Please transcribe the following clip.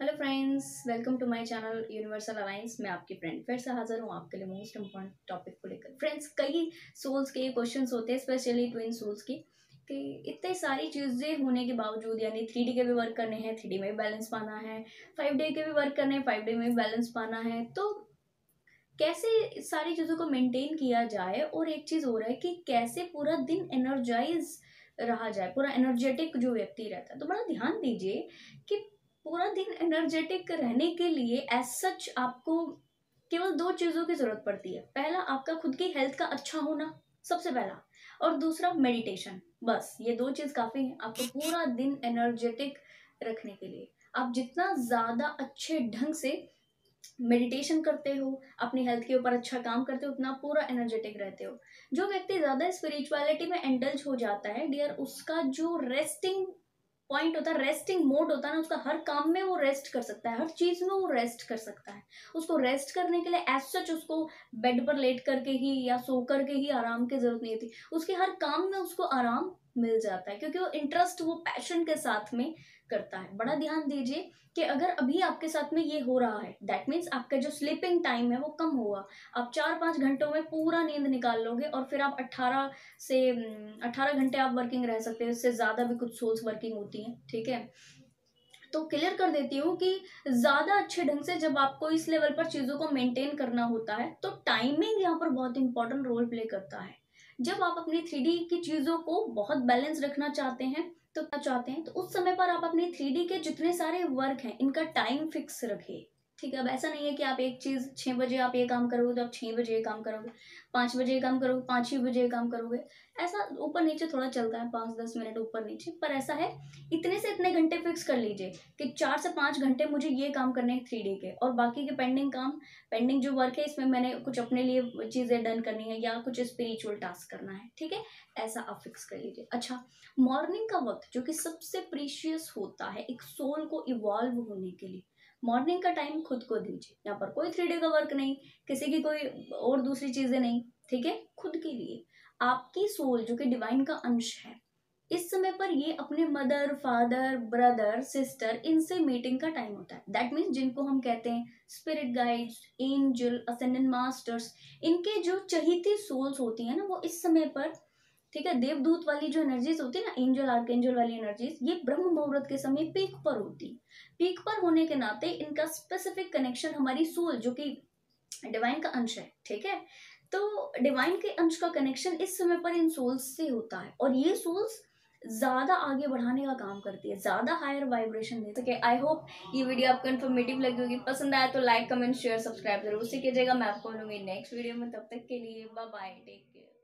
Hello friends, welcome to my channel universal alliance. मैं आपकी friend फिर से हाजिर हूँ आपके लिए मोस्ट इम्पॉर्टेंट टॉपिक को लेकर। फ्रेंड्स, कई सोल्स के क्वेश्चंस होते हैं, स्पेशली ट्विन सोल्स की, कि इतने सारी चीज़ें होने के बावजूद, यानी 3D के भी वर्क करने हैं, 3D में भी बैलेंस पाना है, 5D के भी वर्क करने हैं, 5D में भी बैलेंस पाना है, तो कैसे सारी चीज़ों को मेनटेन किया जाए। और एक चीज़ हो रहा है कि कैसे पूरा दिन एनर्जाइज रहा जाए, पूरा एनर्जेटिक जो व्यक्ति रहता है। तो बड़ा ध्यान दीजिए कि पूरा दिन एनर्जेटिक रहने के लिए एज सच आपको केवल दो चीज़ों की ज़रूरत पड़ती है। पहला, आपका खुद की हेल्थ का अच्छा होना, सबसे पहला, और दूसरा मेडिटेशन। बस ये दो चीज़ काफ़ी है आपको पूरा दिन एनर्जेटिक रखने के लिए। आप जितना ज़्यादा अच्छे ढंग से मेडिटेशन करते हो, अपनी हेल्थ के ऊपर अच्छा काम करते हो, उतना पूरा एनर्जेटिक रहते हो। जो व्यक्ति ज़्यादा स्पिरिचुअलिटी में इंडल्ज हो जाता है डियर, उसका जो रेस्टिंग पॉइंट होता है, रेस्टिंग मोड होता है ना, उसका हर काम में वो रेस्ट कर सकता है, हर चीज़ में वो रेस्ट कर सकता है। उसको रेस्ट करने के लिए एज सच उसको बेड पर लेट करके ही या सो करके ही आराम की ज़रूरत नहीं होती। उसके हर काम में उसको आराम मिल जाता है, क्योंकि वो इंटरेस्ट, वो पैशन के साथ में करता है। बड़ा ध्यान दीजिए कि अगर अभी आपके साथ में ये हो रहा है, दैट मीन्स आपका जो स्लीपिंग टाइम है वो कम होगा। आप 4-5 घंटों में पूरा नींद निकाल लोगे और फिर आप 18 घंटे आप वर्किंग रह सकते हो। इससे ज़्यादा भी कुछ सोल्स वर्किंग होती हैं, ठीक है। तो क्लियर कर देती हूँ कि ज़्यादा अच्छे ढंग से जब आपको इस लेवल पर चीज़ों को मेनटेन करना होता है, तो टाइमिंग यहाँ पर बहुत इंपॉर्टेंट रोल प्ले करता है। जब आप अपनी 3D की चीज़ों को बहुत बैलेंस रखना चाहते हैं तो उस समय पर आप अपने 3D के जितने सारे वर्क हैं इनका टाइम फिक्स रखें, ठीक है। अब ऐसा नहीं है कि आप एक चीज़ 6 बजे आप ये काम करोगे तो आप 6 बजे ये काम करोगे, 5 बजे ये काम करोगे, 5-6 बजे ये काम करोगे। ऐसा ऊपर नीचे थोड़ा चलता है, 5-10 मिनट ऊपर नीचे, पर ऐसा है। इतने से इतने घंटे फिक्स कर लीजिए कि 4 से 5 घंटे मुझे ये काम करने हैं 3D के, और बाकी के पेंडिंग जो वर्क है इसमें मैंने कुछ अपने लिए चीज़ें डन करनी है या कुछ स्पिरिचुअल टास्क करना है, ठीक है। ऐसा आप फिक्स कर लीजिए। अच्छा, मॉर्निंग का वक्त जो कि सबसे प्रीशियस होता है एक सोल को इवॉल्व होने के लिए, मॉर्निंग का टाइम खुद को दीजिए। यहाँ पर कोई 3D का वर्क नहीं, किसी की कोई और दूसरी चीज़ें नहीं, ठीक है। खुद के लिए आपकी सोल जो कि डिवाइन का अंश है, इस समय पर ये अपने मदर, फादर, ब्रदर, सिस्टर, इनसे मीटिंग का टाइम होता है। दैट मीन्स जिनको हम कहते हैं spirit guides, angel, ascendant masters, इनके जो चहीती सोल्स होती हैं ना, वो इस समय पर, ठीक है, देवदूत वाली जो एनर्जीज होती है ना, एंजल आर्कएंजल वाली एनर्जीज, ये ब्रह्म मुहूर्त के समय पीक पर होती। पीक पर होने के नाते इनका स्पेसिफिक कनेक्शन हमारी सोल जो कि डिवाइन का अंश है, ठीक है, तो डिवाइन के अंश का कनेक्शन इस समय पर इन सोल्स से होता है। और ये सोल्स ज़्यादा आगे बढ़ाने का काम करती है, ज़्यादा हायर वाइब्रेशन देती है। आई होप ये वीडियो आपको इन्फॉर्मेटिव लगी होगी। पसंद आया तो लाइक, कमेंट, शेयर, सब्सक्राइब जरूर से कीजिएगा। मैं आपको मिलूंगी नेक्स्ट वीडियो में, तब तक के लिए बाय बाय, टेक केयर।